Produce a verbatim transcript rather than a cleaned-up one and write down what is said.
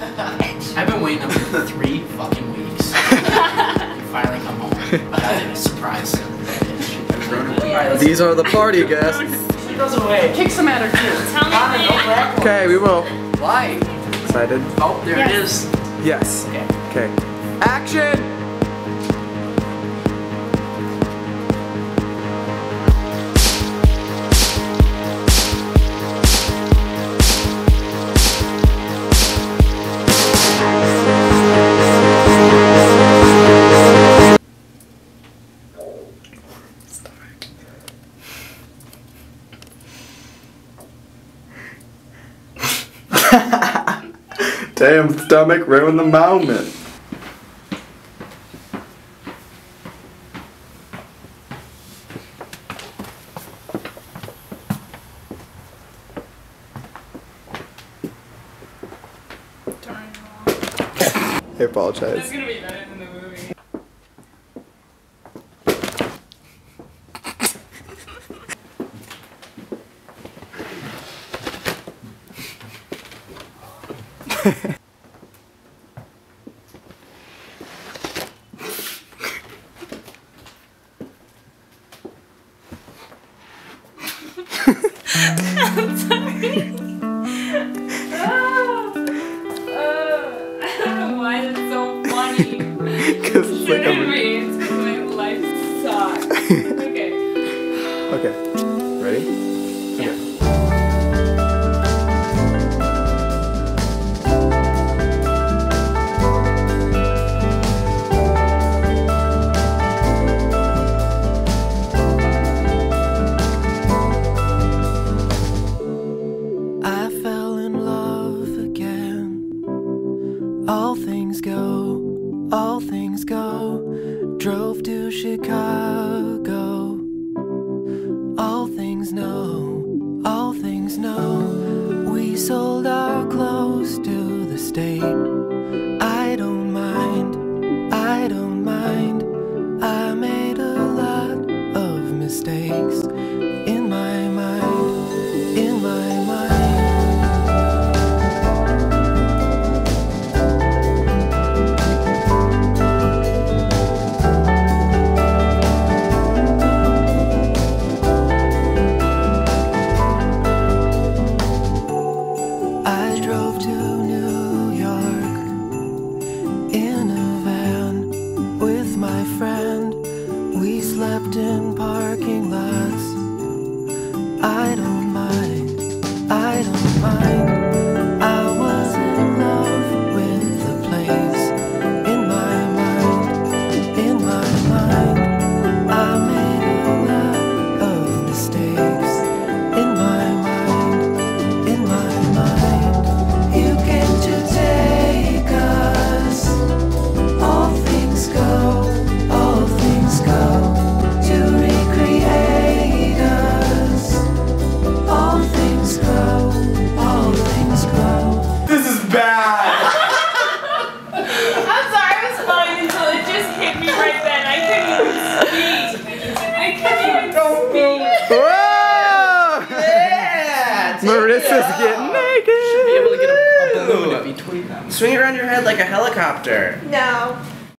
I've been waiting up for three fucking weeks. Finally come home. I did a surprise. These are the party guests. She goes away. Kick some at her too. Okay, we will. Why? Excited. Oh, there yes. it is. Yes. Okay. Okay. Action! Damn, stomach ruined the moment. Darn. I apologize. This is gonna be better than the movie. I'm sorry. Oh, oh, I don't know why that's so funny. Because it's like a movie. It's because my life sucks. Okay. Okay. Ready? Yeah. Okay. All things go, all things go, drove to Chicago. All things know, all things know, we sold our clothes to the state. I don't mind, I don't mind, I made a lot of mistakes in my mind, in my mind. Slept in parking lots. I don't mind, I don't mind. I was in love with the place. In my mind, in my mind, I made a lot of mistakes. In my mind, in my mind. You came to take us. All things go, all things go. Marissa's getting naked! You should be able to get a, a balloon between them. Swing it around your head like a helicopter. No.